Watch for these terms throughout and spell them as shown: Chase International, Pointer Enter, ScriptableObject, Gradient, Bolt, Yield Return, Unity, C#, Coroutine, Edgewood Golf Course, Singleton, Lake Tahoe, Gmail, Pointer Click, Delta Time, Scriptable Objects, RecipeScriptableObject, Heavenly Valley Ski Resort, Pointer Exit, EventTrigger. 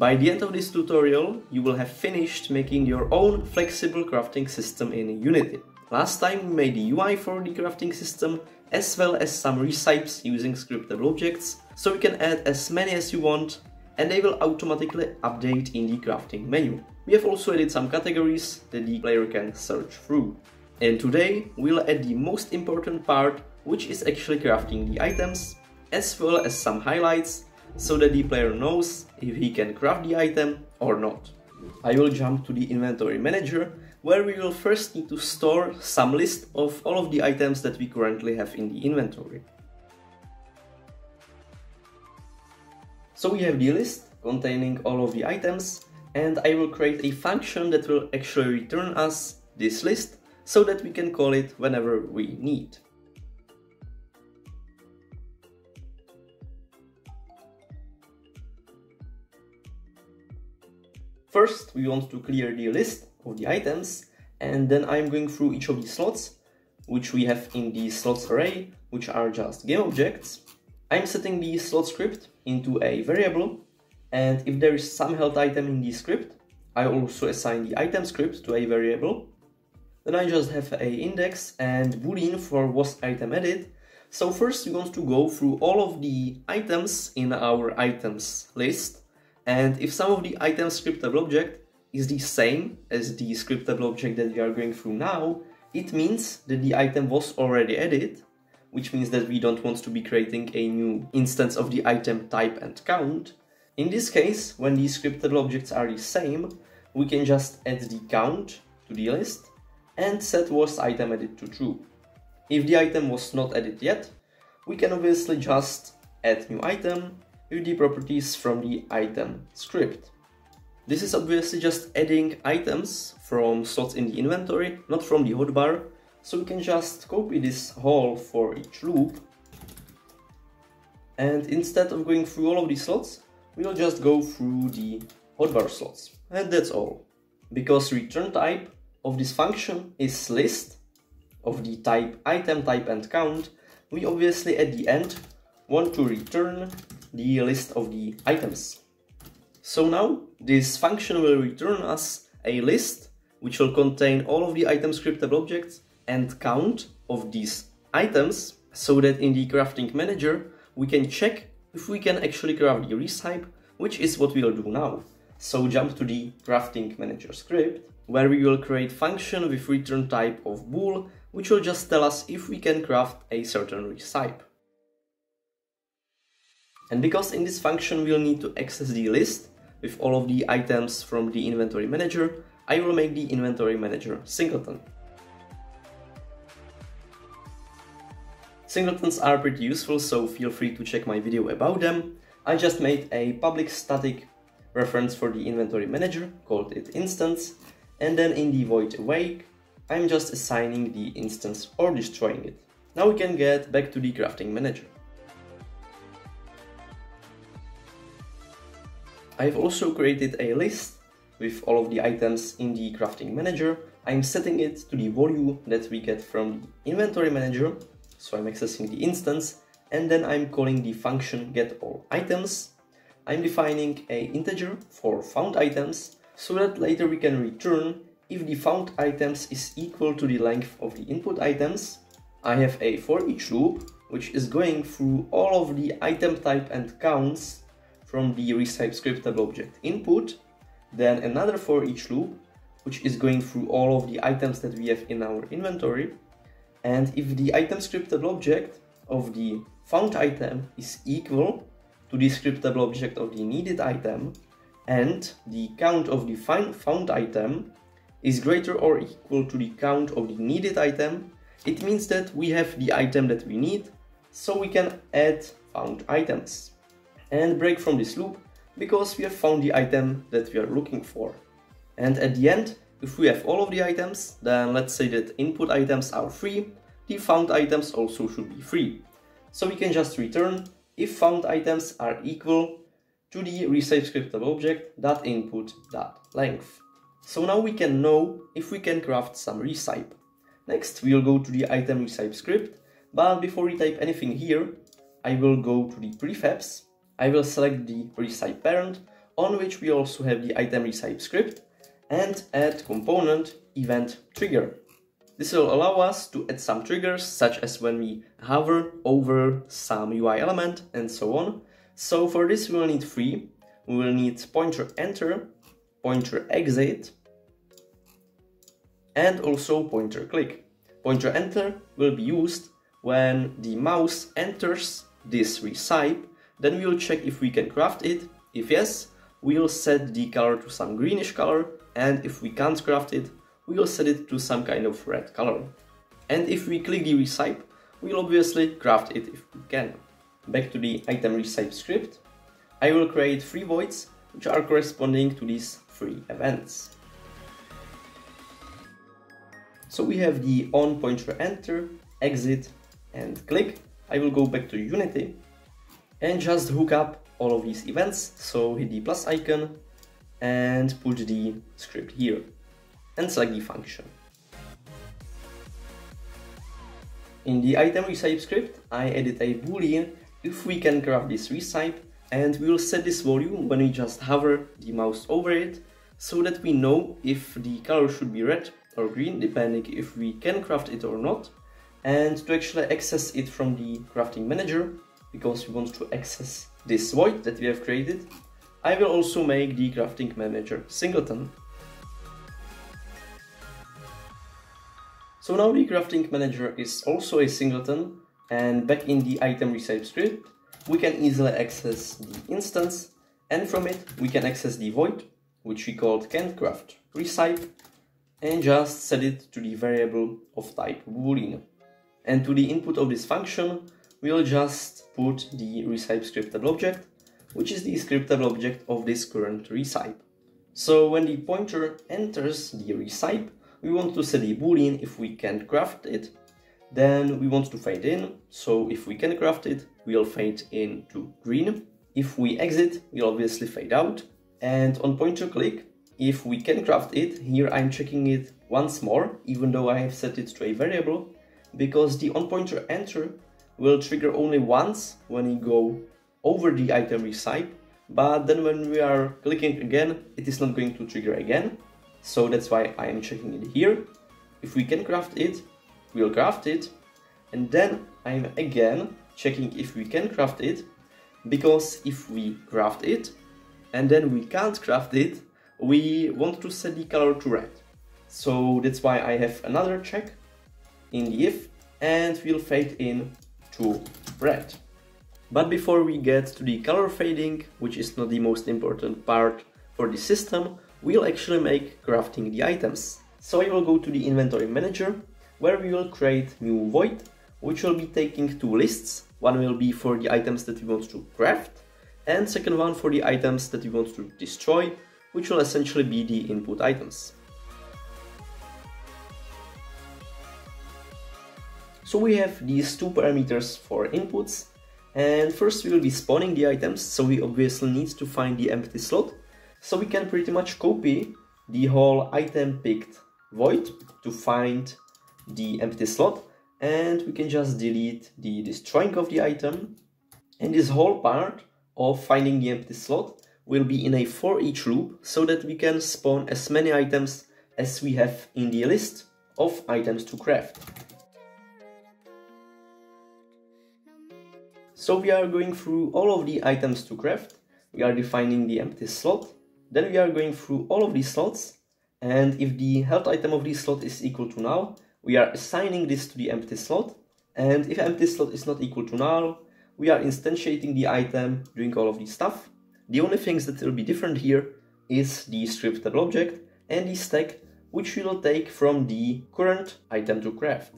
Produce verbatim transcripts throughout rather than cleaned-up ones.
By the end of this tutorial, you will have finished making your own flexible crafting system in Unity. Last time we made the U I for the crafting system, as well as some recipes using scriptable objects, so you can add as many as you want, and they will automatically update in the crafting menu. We have also added some categories that the player can search through. And today we'll add the most important part, which is actually crafting the items, as well as some highlights, so that the player knows if he can craft the item or not. I will jump to the inventory manager, where we will first need to store some list of all of the items that we currently have in the inventory. So we have the list containing all of the items, and I will create a function that will actually return us this list, so that we can call it whenever we need. First, we want to clear the list of the items, and then I'm going through each of the slots, which we have in the slots array, which are just game objects. I'm setting the slot script into a variable, and if there is some held item in the script, I also assign the item script to a variable. Then I just have a index and boolean for was item added. So first we want to go through all of the items in our items list. And if some of the item scriptable object is the same as the scriptable object that we are going through now, it means that the item was already added, which means that we don't want to be creating a new instance of the item type and count. In this case, when the scriptable objects are the same, we can just add the count to the list and set was item added to true. If the item was not added yet, we can obviously just add new item with the properties from the item script. This is obviously just adding items from slots in the inventory, not from the hotbar, so we can just copy this whole for each loop. And instead of going through all of these slots, we will just go through the hotbar slots. And that's all. Because return type of this function is list of the type item, type and count, we obviously at the end want to return the list of the items. So now this function will return us a list which will contain all of the item scriptable objects and count of these items, so that in the crafting manager we can check if we can actually craft the recipe, which is what we will do now. So jump to the crafting manager script, where we will create function with return type of bool, which will just tell us if we can craft a certain recipe. And because in this function we'll need to access the list with all of the items from the inventory manager, I will make the inventory manager singleton. Singletons are pretty useful, so feel free to check my video about them. I just made a public static reference for the inventory manager, called it instance, and then in the void awake, I'm just assigning the instance or destroying it. Now we can get back to the crafting manager. I've also created a list with all of the items in the crafting manager. I'm setting it to the value that we get from the inventory manager, so I'm accessing the instance, and then I'm calling the function getAllItems. I'm defining a integer for found items, so that later we can return if the found items is equal to the length of the input items. I have a for each loop, which is going through all of the item type and counts from the recipe scriptable object input, then another for each loop, which is going through all of the items that we have in our inventory, and if the item scriptable object of the found item is equal to the scriptable object of the needed item, and the count of the found item is greater or equal to the count of the needed item, it means that we have the item that we need, so we can add found items and break from this loop, because we have found the item that we are looking for. And at the end, if we have all of the items, then let's say that input items are free, the found items also should be free. So we can just return if found items are equal to the recipe scriptable object dot input dot length. So now we can know if we can craft some recipe. Next, we'll go to the item recipe script, but before we type anything here, I will go to the prefabs. I will select the recipe parent on which we also have the item recipe script, and add component event trigger. This will allow us to add some triggers, such as when we hover over some U I element and so on. So for this we will need three. We will need pointer enter, pointer exit, and also pointer click. Pointer enter will be used when the mouse enters this recipe. Then we will check if we can craft it. If yes, we will set the color to some greenish color, and if we can't craft it, we will set it to some kind of red color. And if we click the recipe, we will obviously craft it if we can. Back to the item recipe script, I will create three voids which are corresponding to these three events. So we have the on pointer enter, exit and click. I will go back to Unity and just hook up all of these events, so hit the plus icon and put the script here and select the function. In the item recipe script, I edit a boolean if we can craft this recipe, and we will set this volume when we just hover the mouse over it, so that we know if the color should be red or green depending if we can craft it or not, and to actually access it from the crafting manager, because we want to access this void that we have created, I will also make the crafting manager singleton. So now the crafting manager is also a singleton, and back in the item recipe script we can easily access the instance, and from it we can access the void which we called canCraft recipe, and just set it to the variable of type boolean. And to the input of this function we will just put the RecipeScriptableObject, which is the scriptable object of this current recipe. So when the pointer enters the recipe, we want to set the boolean if we can't craft it. Then we want to fade in, so if we can craft it, we'll fade in to green. If we exit, we'll obviously fade out. And on pointer click, if we can craft it, here I'm checking it once more, even though I have set it to a variable, because the on pointer enter will trigger only once when we go over the item recipe, but then when we are clicking again, it is not going to trigger again. So that's why I am checking it here. If we can craft it, we'll craft it. And then I'm again checking if we can craft it, because if we craft it and then we can't craft it, we want to set the color to red. So that's why I have another check in the if, and we'll fade in to red. But before we get to the color fading, which is not the most important part for the system, we'll actually make crafting the items. So I will go to the inventory manager, where we will create new void, which will be taking two lists. One will be for the items that we want to craft, and second one for the items that we want to destroy, which will essentially be the input items. So we have these two parameters for inputs, and first we will be spawning the items, so we obviously need to find the empty slot, so we can pretty much copy the whole item picked void to find the empty slot, and we can just delete the destroying of the item, and this whole part of finding the empty slot will be in a for each loop, so that we can spawn as many items as we have in the list of items to craft. So we are going through all of the items to craft, we are defining the empty slot, then we are going through all of these slots, and if the health item of this slot is equal to null, we are assigning this to the empty slot, and if empty slot is not equal to null, we are instantiating the item doing all of this stuff. The only things that will be different here is the scriptable object and the stack, which we will take from the current item to craft.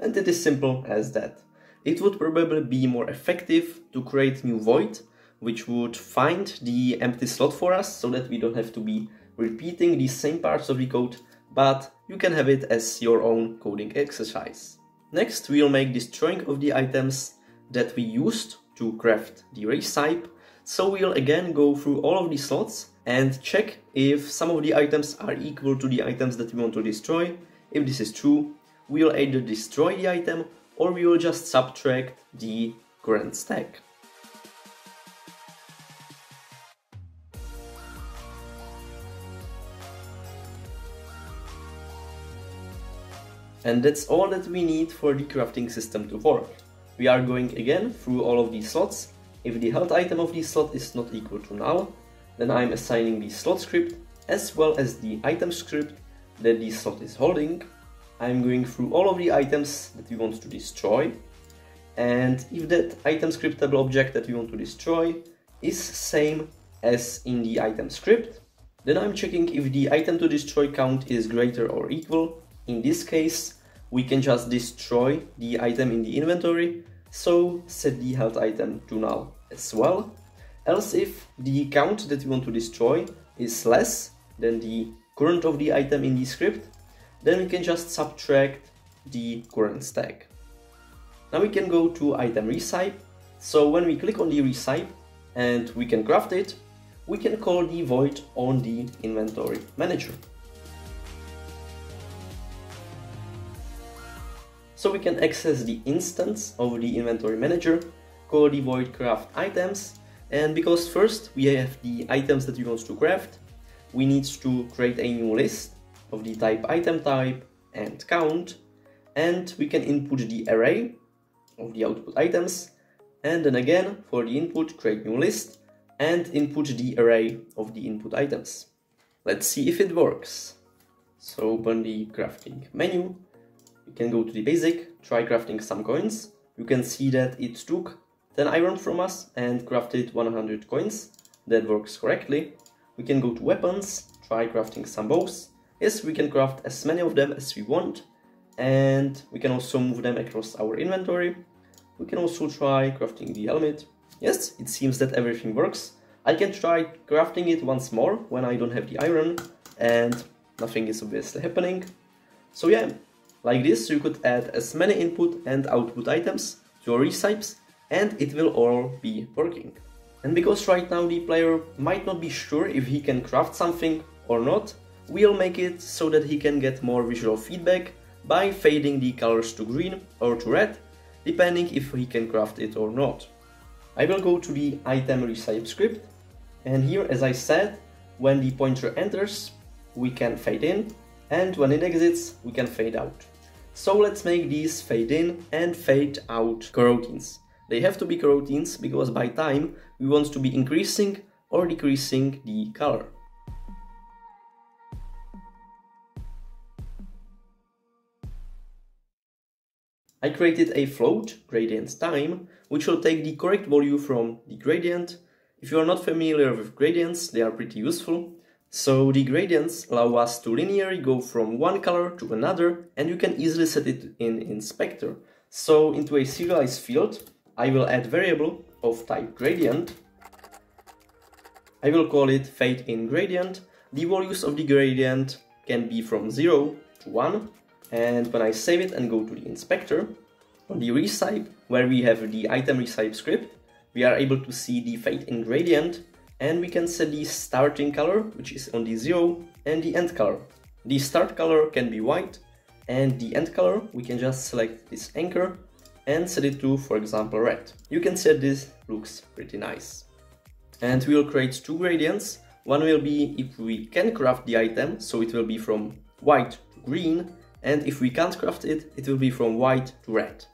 And it is simple as that. It would probably be more effective to create new void, which would find the empty slot for us, so that we don't have to be repeating the same parts of the code, but you can have it as your own coding exercise. Next, we'll make destroying of the items that we used to craft the recipe, so we'll again go through all of the slots and check if some of the items are equal to the items that we want to destroy. If this is true, we'll either destroy the item or we will just subtract the current stack. And that's all that we need for the crafting system to work. We are going again through all of these slots. If the health item of the slot is not equal to null, then I'm assigning the slot script as well as the item script that the slot is holding. I'm going through all of the items that we want to destroy, and if that item scriptable object that we want to destroy is same as in the item script, then I'm checking if the item to destroy count is greater or equal. In this case, we can just destroy the item in the inventory, so set the health item to null as well. Else, if the count that we want to destroy is less than the current of the item in the script, then we can just subtract the current stack. Now we can go to item recipe. So when we click on the recipe and we can craft it, we can call the void on the inventory manager. So we can access the instance of the inventory manager, call the void craft items, and because first we have the items that we want to craft, we need to create a new list of the type item type and count, and we can input the array of the output items, and then again for the input create new list and input the array of the input items. Let's see if it works. So open the crafting menu. You can go to the basic, try crafting some coins. You can see that it took ten iron from us and crafted one hundred coins. That works correctly. We can go to weapons, try crafting some bows. Yes, we can craft as many of them as we want, and we can also move them across our inventory. We can also try crafting the helmet. Yes, it seems that everything works. I can try crafting it once more when I don't have the iron, and nothing is obviously happening. So yeah. Like this, you could add as many input and output items to your recipes, and it will all be working. And because right now the player might not be sure if he can craft something or not, we'll make it so that he can get more visual feedback by fading the colors to green or to red, depending if he can craft it or not. I will go to the item recipe script, and here, as I said, when the pointer enters, we can fade in, and when it exits, we can fade out. So let's make these fade in and fade out coroutines. They have to be coroutines because by time we want to be increasing or decreasing the color. I created a float, gradient time, which will take the correct value from the gradient. If you are not familiar with gradients, they are pretty useful. So the gradients allow us to linearly go from one color to another, and you can easily set it in inspector. So into a serialized field, I will add variable of type gradient. I will call it fade in gradient. The values of the gradient can be from zero to one. And when I save it and go to the inspector, on the recipe where we have the item recipe script, we are able to see the fade in gradient. And we can set the starting color, which is on the zero, and the end color. The start color can be white, and the end color, we can just select this anchor and set it to, for example, red. You can set this, looks pretty nice. And we will create two gradients. One will be if we can craft the item, so it will be from white to green, and if we can't craft it, it will be from white to red.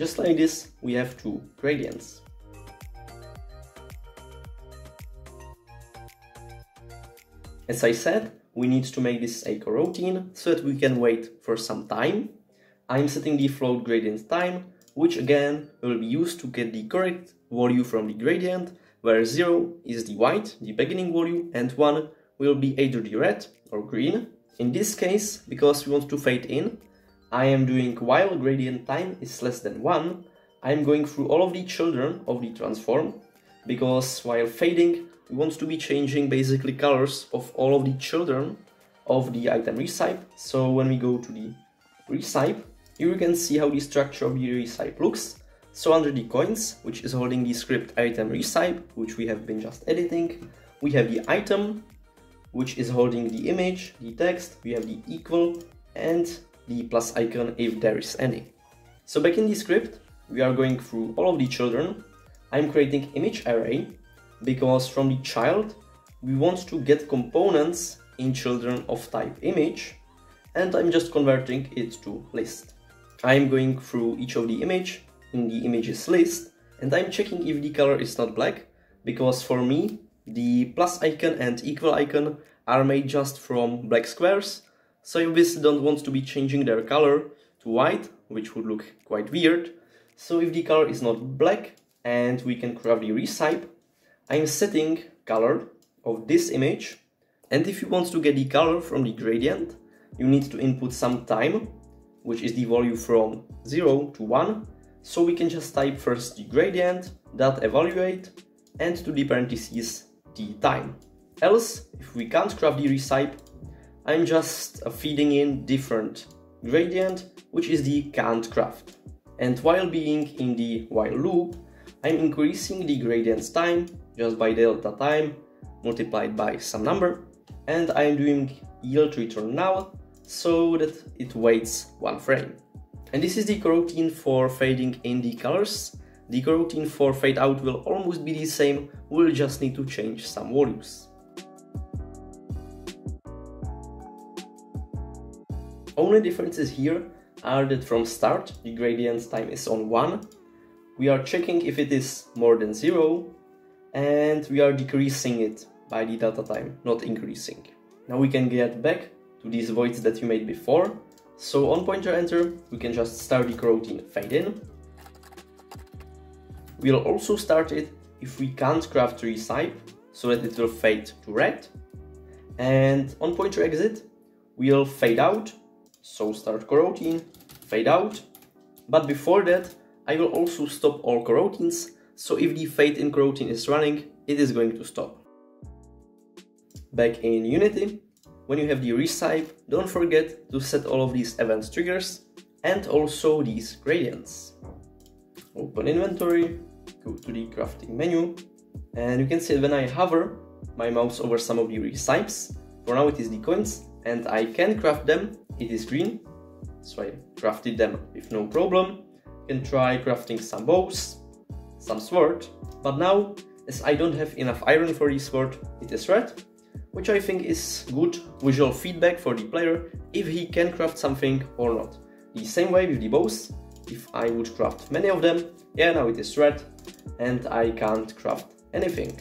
Just like this, we have two gradients. As I said, we need to make this a coroutine so that we can wait for some time. I'm setting the float gradient time, which again will be used to get the correct value from the gradient, where zero is the white, the beginning value, and one will be either the red or green. In this case, because we want to fade in, I am doing while gradient time is less than one, I'm going through all of the children of the transform, because while fading, we want to be changing basically colors of all of the children of the item recipe. So when we go to the recipe, here you can see how the structure of the recipe looks. So under the coins, which is holding the script item recipe, which we have been just editing, we have the item, which is holding the image, the text, we have the equal and the plus icon if there is any. So back in the script, we are going through all of the children. I'm creating image array, because from the child we want to get components in children of type image, and I'm just converting it to list. I'm going through each of the image in the images list, and I'm checking if the color is not black, because for me the plus icon and equal icon are made just from black squares, so I obviously don't want to be changing their color to white, which would look quite weird. So if the color is not black, and we can probably resize, I'm setting color of this image, and if you want to get the color from the gradient, you need to input some time, which is the value from zero to one, so we can just type first the gradient, dot evaluate, and to the parentheses the time. Else, if we can't craft the recipe, I'm just feeding in different gradient, which is the can't craft. And while being in the while loop, I'm increasing the gradient's time just by delta time multiplied by some number, and I'm doing yield return now so that it waits one frame. And this is the coroutine for fading in the colors. The coroutine for fade out will almost be the same, we'll just need to change some values. Only differences here are that from start the gradient time is on one, we are checking if it is more than zero, and we are decreasing it by the data time, not increasing. Now we can get back to these voids that we made before, so on pointer enter we can just start the coroutine fade in. We'll also start it if we can't craft recipe, so that it will fade to red, and on pointer exit we'll fade out, so start coroutine, fade out, but before that I will also stop all coroutines, so if the fade in coroutine is running, it is going to stop. Back in Unity, when you have the recipe, don't forget to set all of these event triggers and also these gradients. Open inventory, go to the crafting menu, and you can see when I hover my mouse over some of the recipes, for now it is the coins, and I can craft them, it is green, so I crafted them with no problem. Can try crafting some bows, some sword, but now as I don't have enough iron for the sword, it is red, which I think is good visual feedback for the player if he can craft something or not. The same way with the bows. If I would craft many of them, yeah, now it is red and I can't craft anything.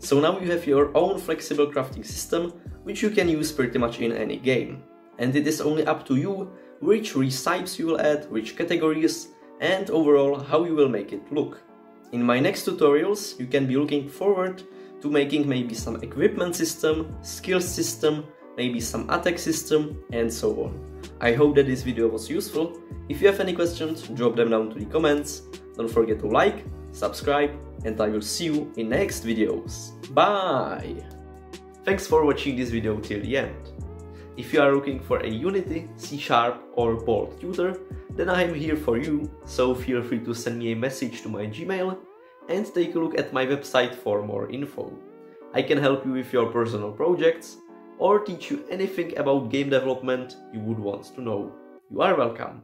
So now you have your own flexible crafting system, which you can use pretty much in any game. And it is only up to you which recipes you will add, which categories, and overall how you will make it look. In my next tutorials you can be looking forward to making maybe some equipment system, skills system, maybe some attack system, and so on. I hope that this video was useful. If you have any questions, drop them down to the comments. Don't forget to like, subscribe, and I will see you in next videos. Bye! Thanks for watching this video till the end. If you are looking for a Unity, C sharp or Bolt tutor, then I am here for you, so feel free to send me a message to my Gmail and take a look at my website for more info. I can help you with your personal projects or teach you anything about game development you would want to know. You are welcome!